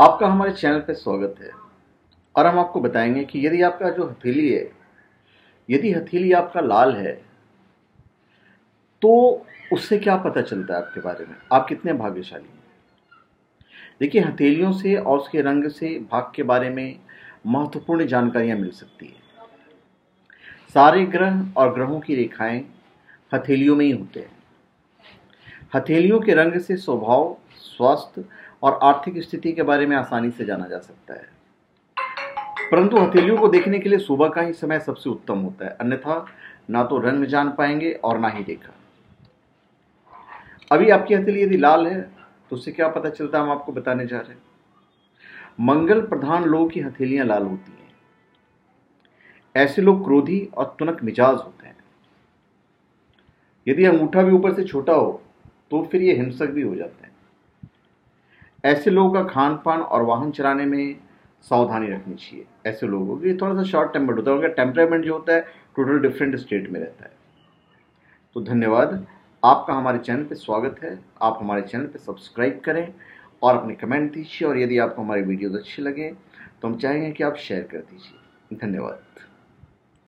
आपका हमारे चैनल पर स्वागत है। और हम आपको बताएंगे कि यदि आपका जो हथेली है, यदि हथेली आपका लाल है तो उससे क्या पता चलता है आपके बारे में, आप कितने भाग्यशाली हैं। देखिए, हथेलियों से और उसके रंग से भाग्य के बारे में महत्वपूर्ण जानकारियां मिल सकती है। सारे ग्रह और ग्रहों की रेखाएं हथेलियों में ही होते हैं। हथेलियों के रंग से स्वभाव, स्वास्थ्य और आर्थिक स्थिति के बारे में आसानी से जाना जा सकता है। परंतु हथेलियों को देखने के लिए सुबह का ही समय सबसे उत्तम होता है, अन्यथा ना तो रंग जान पाएंगे और ना ही देखा। अभी आपकी हथेली यदि लाल है तो उससे क्या पता चलता है, हम आपको बताने जा रहे हैं। मंगल प्रधान लोगों की हथेलियां लाल होती हैं। ऐसे लोग क्रोधी और तुनक मिजाज होते हैं। यदि अंगूठा भी ऊपर से छोटा हो तो फिर ये हिंसक भी हो जाते हैं। ऐसे लोगों का खान पान और वाहन चलाने में सावधानी रखनी चाहिए। ऐसे लोगों के थोड़ा सा शॉर्ट टेम्पर्ड होता है, उनका टेम्परामेंट जो होता है टोटल डिफरेंट स्टेट में रहता है। तो धन्यवाद, आपका हमारे चैनल पे स्वागत है। आप हमारे चैनल पे सब्सक्राइब करें और अपने कमेंट दीजिए, और यदि आपको हमारे वीडियोज़ अच्छे लगे तो हम चाहेंगे कि आप शेयर कर दीजिए। धन्यवाद।